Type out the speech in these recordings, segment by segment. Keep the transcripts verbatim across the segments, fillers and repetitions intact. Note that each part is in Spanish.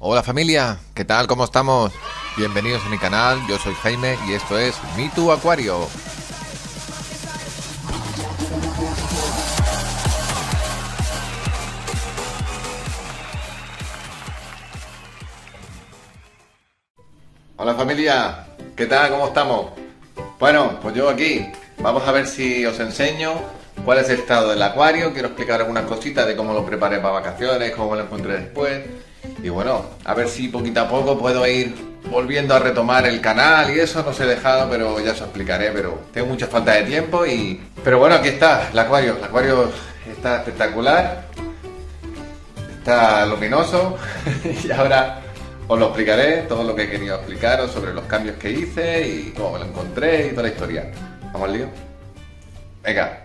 Hola familia, ¿qué tal? ¿Cómo estamos? Bienvenidos a mi canal, yo soy Jaime y esto es Mitu Acuario. Hola familia, ¿qué tal? ¿Cómo estamos? Bueno, pues yo aquí, vamos a ver si os enseño cuál es el estado del acuario. Quiero explicar algunas cositas de cómo lo preparé para vacaciones, cómo lo encontré después. Y bueno, a ver si poquito a poco puedo ir volviendo a retomar el canal y eso, no os he dejado, pero ya os explicaré, pero tengo mucha falta de tiempo y... Pero bueno, aquí está, el acuario, el acuario está espectacular, está luminoso y ahora os lo explicaré, todo lo que he querido explicaros sobre los cambios que hice y cómo me lo encontré y toda la historia. ¿Vamos al lío? Venga.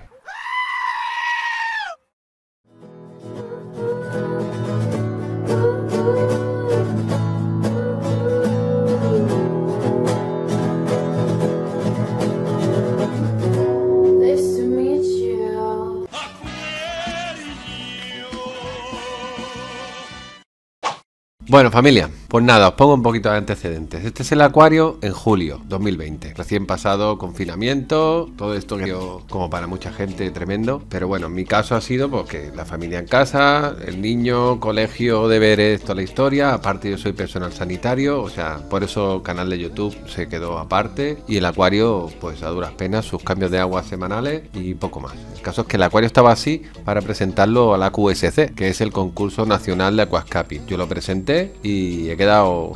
Bueno familia, pues nada, os pongo un poquito de antecedentes. Este es el acuario en julio dos mil veinte, recién pasado confinamiento, todo esto que yo, como para mucha gente, tremendo. Pero bueno, en mi caso ha sido porque la familia en casa, el niño, colegio, deberes, toda la historia. Aparte yo soy personal sanitario, o sea, por eso canal de YouTube se quedó aparte. Y el acuario, pues a duras penas, sus cambios de agua semanales y poco más. El caso es que el acuario estaba así para presentarlo a la A Q S C, que es el concurso nacional de aquascaping. Yo lo presenté y he quedado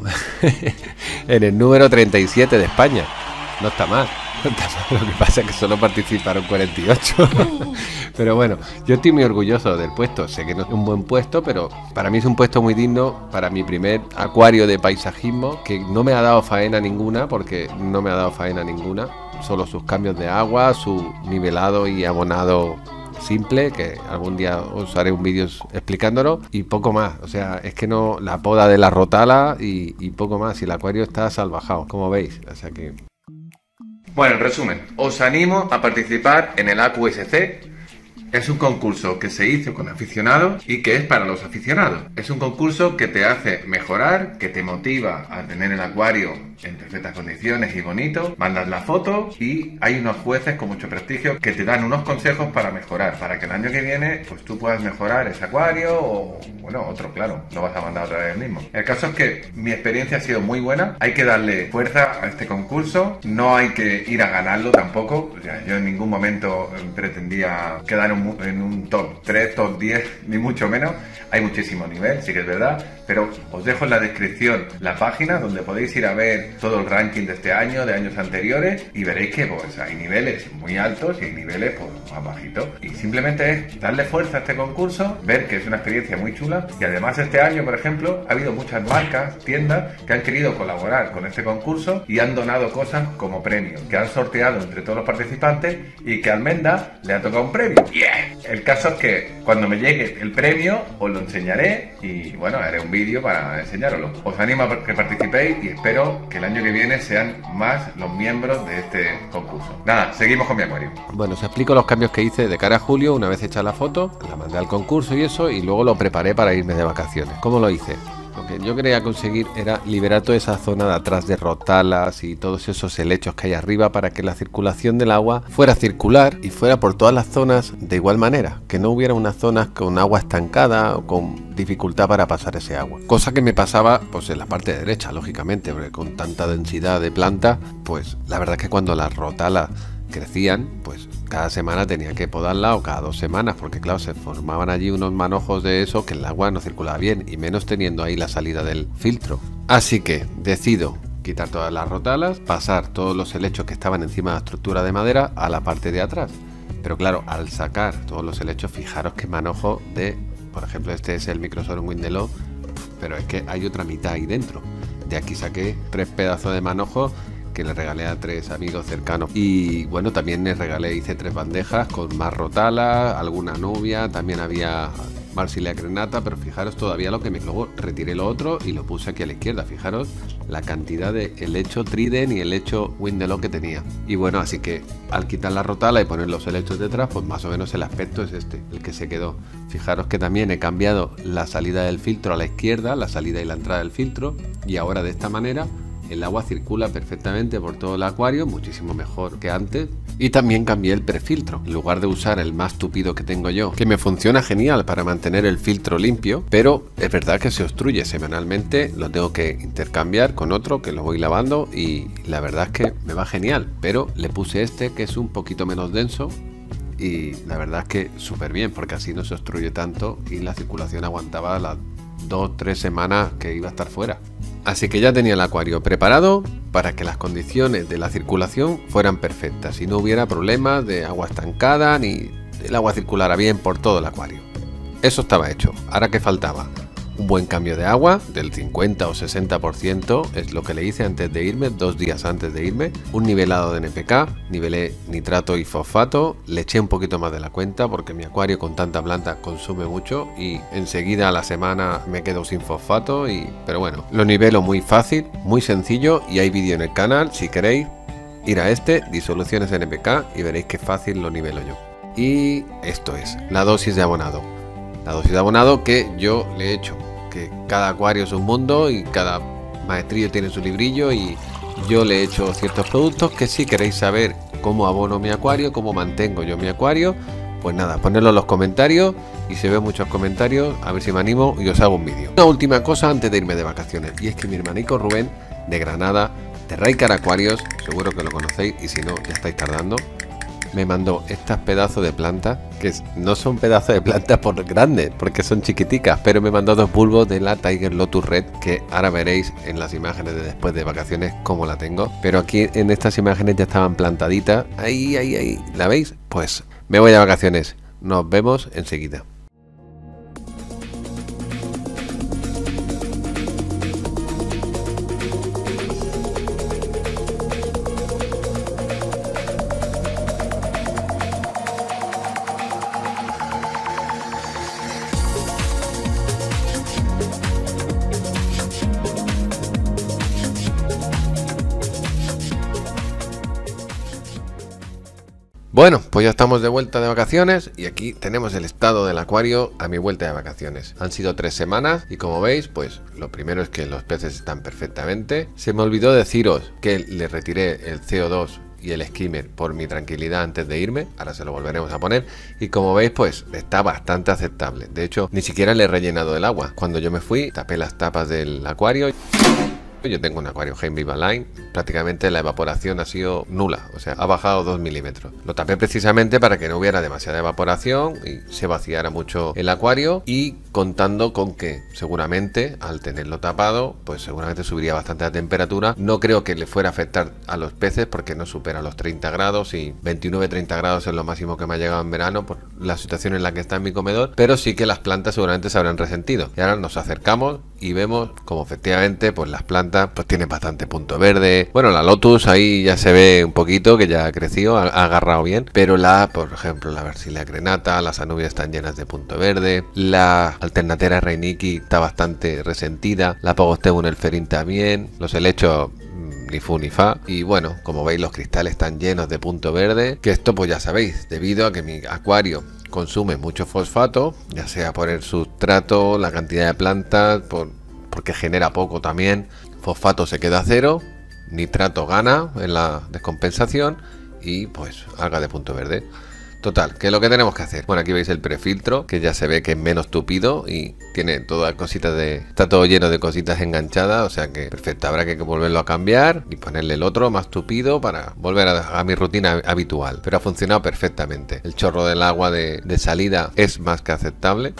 en el número treinta y siete de España. No está mal, no está mal. Lo que pasa es que solo participaron cuarenta y ocho. Pero bueno, yo estoy muy orgulloso del puesto. Sé que no es un buen puesto, pero para mí es un puesto muy digno para mi primer acuario de paisajismo, que no me ha dado faena ninguna, porque no me ha dado faena ninguna. Solo sus cambios de agua, su nivelado y abonado simple, que algún día os haré un vídeo explicándolo, y poco más. O sea, es que no, la poda de la rotala y, y poco más, y el acuario está salvajado, como veis, o sea que... Bueno, en resumen, os animo a participar en el A Q S C. Es un concurso que se hizo con aficionados y que es para los aficionados. Es un concurso que te hace mejorar, que te motiva a tener el acuario en perfectas condiciones y bonito. Mandas la foto y hay unos jueces con mucho prestigio que te dan unos consejos para mejorar, para que el año que viene pues tú puedas mejorar ese acuario o, bueno, otro, claro, no vas a mandar otra vez el mismo. El caso es que mi experiencia ha sido muy buena. Hay que darle fuerza a este concurso, no hay que ir a ganarlo tampoco. O sea, yo en ningún momento pretendía quedar en en un top tres, top diez, ni mucho menos. Hay muchísimo nivel, sí que es verdad, pero os dejo en la descripción la página donde podéis ir a ver todo el ranking de este año, de años anteriores, y veréis que pues hay niveles muy altos y hay niveles pues, más bajitos. Y simplemente es darle fuerza a este concurso, ver que es una experiencia muy chula. Y además este año, por ejemplo, ha habido muchas marcas, tiendas, que han querido colaborar con este concurso y han donado cosas como premios, que han sorteado entre todos los participantes y que a Almenda le ha tocado un premio. El caso es que cuando me llegue el premio os lo enseñaré y bueno, haré un vídeo para enseñároslo. Os animo a que participéis y espero que el año que viene sean más los miembros de este concurso. Nada, seguimos con mi acuario. Bueno, os explico los cambios que hice de cara a julio. Una vez hecha la foto, la mandé al concurso y eso, y luego lo preparé para irme de vacaciones. ¿Cómo lo hice? Lo que yo quería conseguir era liberar toda esa zona de atrás de rotalas y todos esos helechos que hay arriba para que la circulación del agua fuera circular y fuera por todas las zonas de igual manera, que no hubiera unas zonas con agua estancada o con dificultad para pasar ese agua, cosa que me pasaba pues en la parte derecha, lógicamente, porque con tanta densidad de planta, pues la verdad es que cuando las rotalas crecían, pues cada semana tenía que podarla o cada dos semanas, porque claro, se formaban allí unos manojos de eso que el agua no circulaba bien, y menos teniendo ahí la salida del filtro. Así que decido quitar todas las rotalas, pasar todos los helechos que estaban encima de la estructura de madera a la parte de atrás. Pero claro, al sacar todos los helechos, fijaros que manojo de, por ejemplo, este es el microsorum windelov, pero es que hay otra mitad ahí dentro. De aquí saqué tres pedazos de manojo que le regalé a tres amigos cercanos, y bueno, también les regalé, hice tres bandejas con más rotala, alguna nubia, también había marsilea crenata, pero fijaros todavía lo que me... Luego retiré lo otro y lo puse aquí a la izquierda. Fijaros la cantidad de helecho triden y helecho windelock que tenía. Y bueno, así que al quitar la rotala y poner los helechos detrás, pues más o menos el aspecto es este, el que se quedó. Fijaros que también he cambiado la salida del filtro a la izquierda, la salida y la entrada del filtro, y ahora de esta manera el agua circula perfectamente por todo el acuario, muchísimo mejor que antes. Y también cambié el prefiltro. En lugar de usar el más tupido que tengo yo, que me funciona genial para mantener el filtro limpio, pero es verdad que se obstruye semanalmente, lo tengo que intercambiar con otro que lo voy lavando y la verdad es que me va genial. Pero le puse este que es un poquito menos denso y la verdad es que súper bien, porque así no se obstruye tanto y la circulación aguantaba las dos, tres semanas que iba a estar fuera. Así que ya tenía el acuario preparado para que las condiciones de la circulación fueran perfectas y no hubiera problemas de agua estancada ni el agua circulara bien por todo el acuario. Eso estaba hecho. Ahora, ¿qué faltaba? Un buen cambio de agua del cincuenta o sesenta por ciento, es lo que le hice antes de irme, dos días antes de irme. Un nivelado de N P K, nivelé nitrato y fosfato, le eché un poquito más de la cuenta porque mi acuario con tanta planta consume mucho y enseguida a la semana me quedo sin fosfato, y pero bueno, lo nivelo muy fácil, muy sencillo, y hay vídeo en el canal si queréis ir a este, disoluciones N P K, y veréis qué fácil lo nivelo yo. Y esto es la dosis de abonado, la dosis de abonado que yo le he hecho. Cada acuario es un mundo y cada maestrillo tiene su librillo, y yo le he hecho ciertos productos que si queréis saber cómo abono mi acuario, cómo mantengo yo mi acuario, pues nada, ponedlo en los comentarios, y si veo muchos comentarios a ver si me animo y os hago un vídeo. Una última cosa antes de irme de vacaciones, y es que mi hermanico Rubén de Granada, de Raycar Acuarios, seguro que lo conocéis y si no ya estáis tardando, me mandó estas pedazos de plantas, que no son pedazos de plantas por grandes, porque son chiquiticas, pero me mandó dos bulbos de la Tiger Lotus Red, que ahora veréis en las imágenes de después de vacaciones cómo la tengo, pero aquí en estas imágenes ya estaban plantaditas, ahí, ahí, ahí, ¿la veis? Pues me voy de vacaciones, nos vemos enseguida. Bueno, pues ya estamos de vuelta de vacaciones y aquí tenemos el estado del acuario a mi vuelta de vacaciones. Han sido tres semanas y como veis, pues lo primero es que los peces están perfectamente. Se me olvidó deciros que le retiré el C O dos y el skimmer por mi tranquilidad antes de irme, ahora se lo volveremos a poner, y como veis pues está bastante aceptable. De hecho, ni siquiera le he rellenado el agua. Cuando yo me fui, tapé las tapas del acuario. Yo tengo un acuario Heim Viva Line, prácticamente la evaporación ha sido nula, o sea, ha bajado dos milímetros. Lo tapé precisamente para que no hubiera demasiada evaporación y se vaciara mucho el acuario, y contando con que seguramente al tenerlo tapado, pues seguramente subiría bastante la temperatura. No creo que le fuera a afectar a los peces porque no supera los treinta grados, y veintinueve treinta grados es lo máximo que me ha llegado en verano por la situación en la que está en mi comedor, pero sí que las plantas seguramente se habrán resentido. Y ahora nos acercamos y vemos como efectivamente pues las plantas pues tiene bastante punto verde. Bueno, la Lotus ahí ya se ve un poquito que ya ha crecido, ha agarrado bien, pero la, por ejemplo, la marsilea crenata, las anubias están llenas de punto verde, la Alternanthera reineckii está bastante resentida, la pogostemon el ferín también, los helechos ni fu ni fa, y bueno, como veis los cristales están llenos de punto verde, que esto pues ya sabéis, debido a que mi acuario consume mucho fosfato, ya sea por el sustrato, la cantidad de plantas, por, porque genera poco también. Fosfato se queda a cero, nitrato gana en la descompensación y pues alga de punto verde. Total, ¿qué es lo que tenemos que hacer? Bueno, aquí veis el prefiltro, que ya se ve que es menos tupido y tiene todas cositas de... está todo lleno de cositas enganchadas, o sea que perfecto, habrá que volverlo a cambiar y ponerle el otro más tupido para volver a, a mi rutina habitual. Pero ha funcionado perfectamente. El chorro del agua de, de salida es más que aceptable.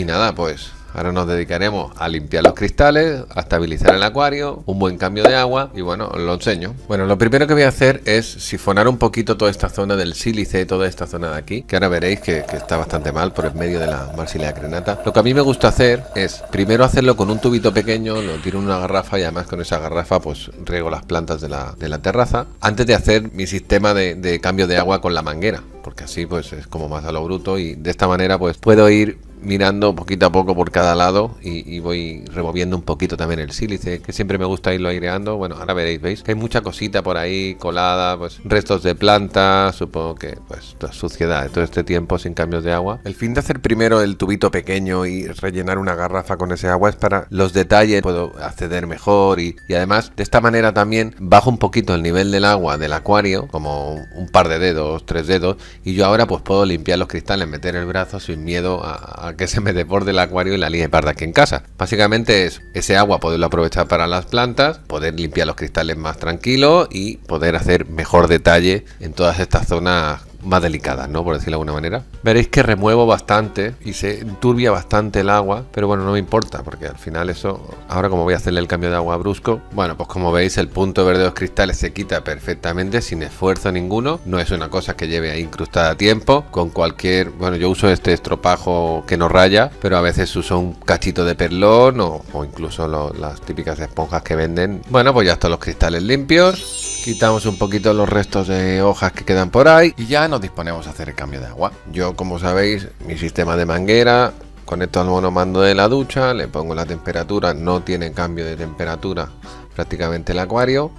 Y nada, pues Ahora nos dedicaremos a limpiar los cristales, a estabilizar el acuario, un buen cambio de agua y bueno, os lo enseño. Bueno, lo primero que voy a hacer es sifonar un poquito toda esta zona del sílice, toda esta zona de aquí, que ahora veréis que, que está bastante mal por el medio de la marsilea crenata. Lo que a mí me gusta hacer es primero hacerlo con un tubito pequeño, lo tiro en una garrafa y además con esa garrafa pues riego las plantas de la, de la terraza antes de hacer mi sistema de, de cambio de agua con la manguera, porque así pues es como más a lo bruto y de esta manera pues puedo ir mirando poquito a poco por cada lado y, y voy removiendo un poquito también el sílice, que siempre me gusta irlo aireando. Bueno, ahora veréis, veis que hay mucha cosita por ahí colada, pues restos de plantas, supongo que pues toda suciedad de todo este tiempo sin cambios de agua. El fin de hacer primero el tubito pequeño y rellenar una garrafa con ese agua es para los detalles, puedo acceder mejor y, y además de esta manera también bajo un poquito el nivel del agua del acuario, como un par de dedos, tres dedos, y yo ahora pues puedo limpiar los cristales, meter el brazo sin miedo a, a que se me desborde el acuario y la línea parda aquí en casa. Básicamente es ese agua poderlo aprovechar para las plantas, poder limpiar los cristales más tranquilo y poder hacer mejor detalle en todas estas zonas más delicadas, ¿no? Por decirlo de alguna manera. Veréis que remuevo bastante y se enturbia bastante el agua, pero bueno, no me importa porque al final eso, ahora como voy a hacerle el cambio de agua brusco, bueno, pues como veis el punto verde de los cristales se quita perfectamente sin esfuerzo ninguno, no es una cosa que lleve ahí incrustada a tiempo, con cualquier, bueno, yo uso este estropajo que no raya, pero a veces uso un cachito de perlón o, o incluso lo, las típicas esponjas que venden. Bueno, pues ya están los cristales limpios. Quitamos un poquito los restos de hojas que quedan por ahí y ya nos disponemos a hacer el cambio de agua. Yo, como sabéis, mi sistema de manguera, conecto al monomando de la ducha, le pongo la temperatura, no tiene cambio de temperatura prácticamente el acuario.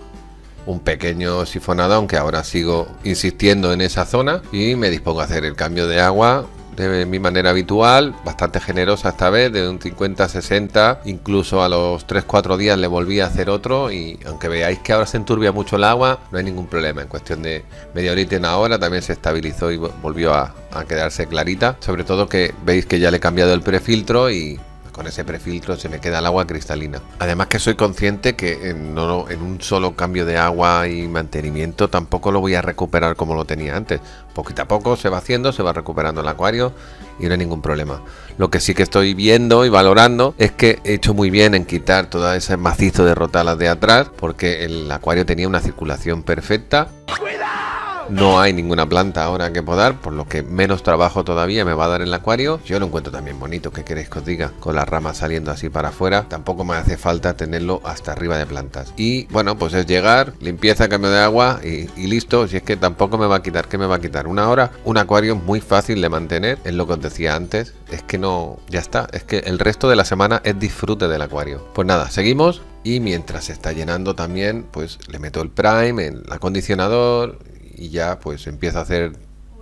Un pequeño sifonado, aunque ahora sigo insistiendo en esa zona y me dispongo a hacer el cambio de agua de mi manera habitual, bastante generosa esta vez, de un cincuenta a sesenta, incluso a los tres cuatro días le volví a hacer otro y aunque veáis que ahora se enturbia mucho el agua, no hay ningún problema, en cuestión de media horita y una hora también se estabilizó y volvió a, a quedarse clarita, sobre todo que veis que ya le he cambiado el prefiltro y con ese prefiltro se me queda el agua cristalina. Además que soy consciente que en, no, en un solo cambio de agua y mantenimiento tampoco lo voy a recuperar como lo tenía antes. Poquito a poco se va haciendo, se va recuperando el acuario y no hay ningún problema. Lo que sí que estoy viendo y valorando es que he hecho muy bien en quitar todo ese macizo de rotalas de atrás porque el acuario tenía una circulación perfecta. No hay ninguna planta ahora que podar, por lo que menos trabajo todavía me va a dar el acuario. Yo lo encuentro también bonito, ¿qué queréis que os diga? Con las ramas saliendo así para afuera, tampoco me hace falta tenerlo hasta arriba de plantas. Y bueno, pues es llegar, limpieza, cambio de agua y, y listo. Si es que tampoco me va a quitar, ¿qué me va a quitar? Una hora. Un acuario muy fácil de mantener, es lo que os decía antes. Es que no, ya está, es que el resto de la semana es disfrute del acuario. Pues nada, seguimos y mientras se está llenando también, pues le meto el prime, el acondicionador. Y ya pues empiezo a hacer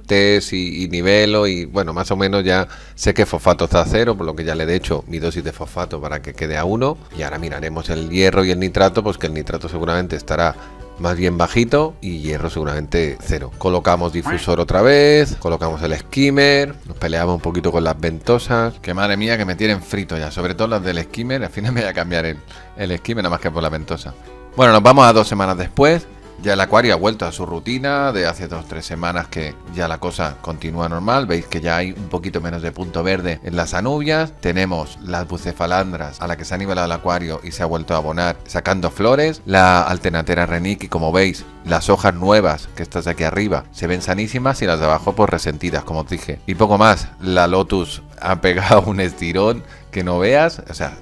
test y, y nivelo y bueno, más o menos ya sé que fosfato está a cero, por lo que ya le he hecho mi dosis de fosfato para que quede a uno. Y ahora miraremos el hierro y el nitrato, pues que el nitrato seguramente estará más bien bajito y hierro seguramente cero. Colocamos difusor otra vez, colocamos el skimmer, nos peleamos un poquito con las ventosas, que madre mía que me tienen frito ya, sobre todo las del skimmer, al final me voy a cambiar el, el skimmer nada más que por la ventosa. Bueno, nos vamos a dos semanas después. Ya el acuario ha vuelto a su rutina de hace dos o tres semanas, que ya la cosa continúa normal. Veis que ya hay un poquito menos de punto verde en las anubias. Tenemos las bucephalandras a la que se ha nivelado el acuario y se ha vuelto a abonar sacando flores. La Alternanthera reineckii, como veis, las hojas nuevas que estas de aquí arriba se ven sanísimas y las de abajo pues resentidas, como os dije. Y poco más, la Lotus ha pegado un estirón que no veas, o sea...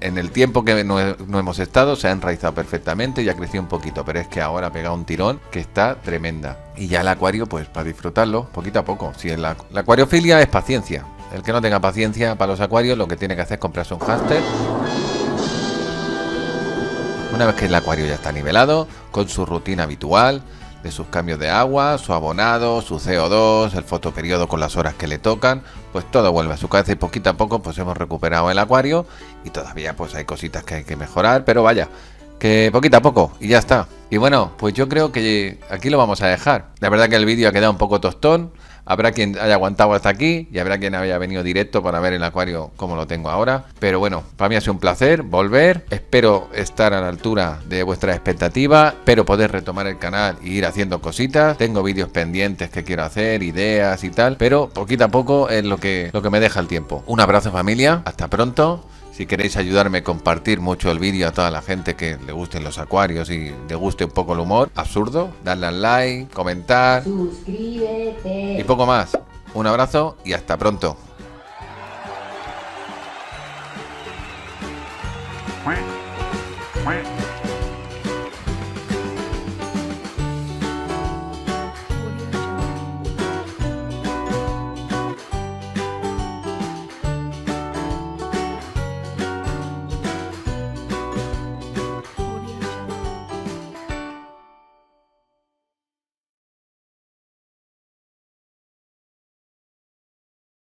En el tiempo que no, he, no hemos estado se ha enraizado perfectamente y ha crecido un poquito, pero es que ahora ha pegado un tirón que está tremenda. Y ya el acuario, pues para disfrutarlo poquito a poco. Si la, la acuariofilia es paciencia. El que no tenga paciencia para los acuarios lo que tiene que hacer es comprarse un hámster. Una vez que el acuario ya está nivelado, con su rutina habitual, de sus cambios de agua, su abonado, su C O dos, el fotoperiodo con las horas que le tocan, pues todo vuelve a su cabeza y poquito a poco pues hemos recuperado el acuario y todavía pues hay cositas que hay que mejorar, pero vaya, que poquito a poco y ya está. Y bueno, pues yo creo que aquí lo vamos a dejar. La verdad que el vídeo ha quedado un poco tostón. Habrá quien haya aguantado hasta aquí y habrá quien haya venido directo para ver el acuario como lo tengo ahora. Pero bueno, para mí ha sido un placer volver. Espero estar a la altura de vuestras expectativas. Espero poder retomar el canal e ir haciendo cositas. Tengo vídeos pendientes que quiero hacer, ideas y tal. Pero poquito a poco es lo que, lo que me deja el tiempo. Un abrazo, familia. Hasta pronto. Si queréis ayudarme, compartir mucho el vídeo a toda la gente que le gusten los acuarios y le guste un poco el humor absurdo, darle al like, comentar, suscríbete y poco más. Un abrazo y hasta pronto.